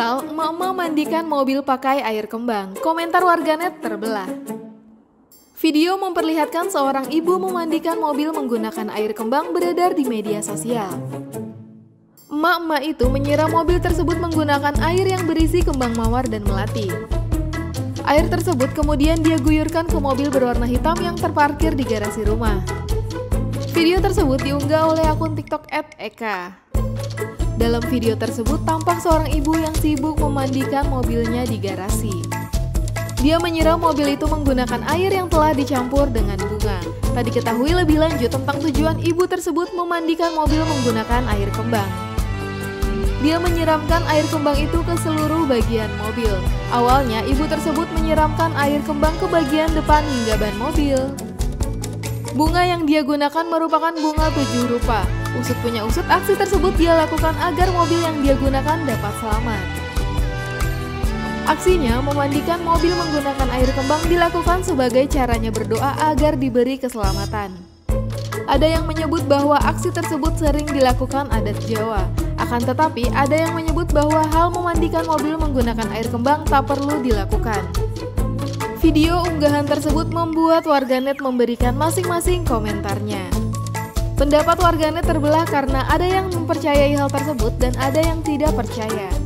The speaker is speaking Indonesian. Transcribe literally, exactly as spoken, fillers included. viral, mama mandikan mobil pakai air kembang. Komentar warganet terbelah. Video memperlihatkan seorang ibu memandikan mobil menggunakan air kembang beredar di media sosial. Emak-emak itu menyiram mobil tersebut menggunakan air yang berisi kembang mawar dan melati. Air tersebut kemudian dia guyurkan ke mobil berwarna hitam yang terparkir di garasi rumah. Video tersebut diunggah oleh akun TikTok et eka. Dalam video tersebut tampak seorang ibu yang sibuk memandikan mobilnya di garasi. Dia menyiram mobil itu menggunakan air yang telah dicampur dengan bunga. Tak diketahui lebih lanjut tentang tujuan ibu tersebut memandikan mobil menggunakan air kembang. Dia menyiramkan air kembang itu ke seluruh bagian mobil. Awalnya ibu tersebut menyiramkan air kembang ke bagian depan hingga ban mobil. Bunga yang dia gunakan merupakan bunga tujuh rupa. Usut punya usut, aksi tersebut dia lakukan agar mobil yang dia gunakan dapat selamat. Aksinya memandikan mobil menggunakan air kembang dilakukan sebagai caranya berdoa agar diberi keselamatan. Ada yang menyebut bahwa aksi tersebut sering dilakukan adat Jawa. Akan tetapi ada yang menyebut bahwa hal memandikan mobil menggunakan air kembang tak perlu dilakukan. Video unggahan tersebut membuat warganet memberikan masing-masing komentarnya. Pendapat warganet terbelah karena ada yang mempercayai hal tersebut dan ada yang tidak percaya.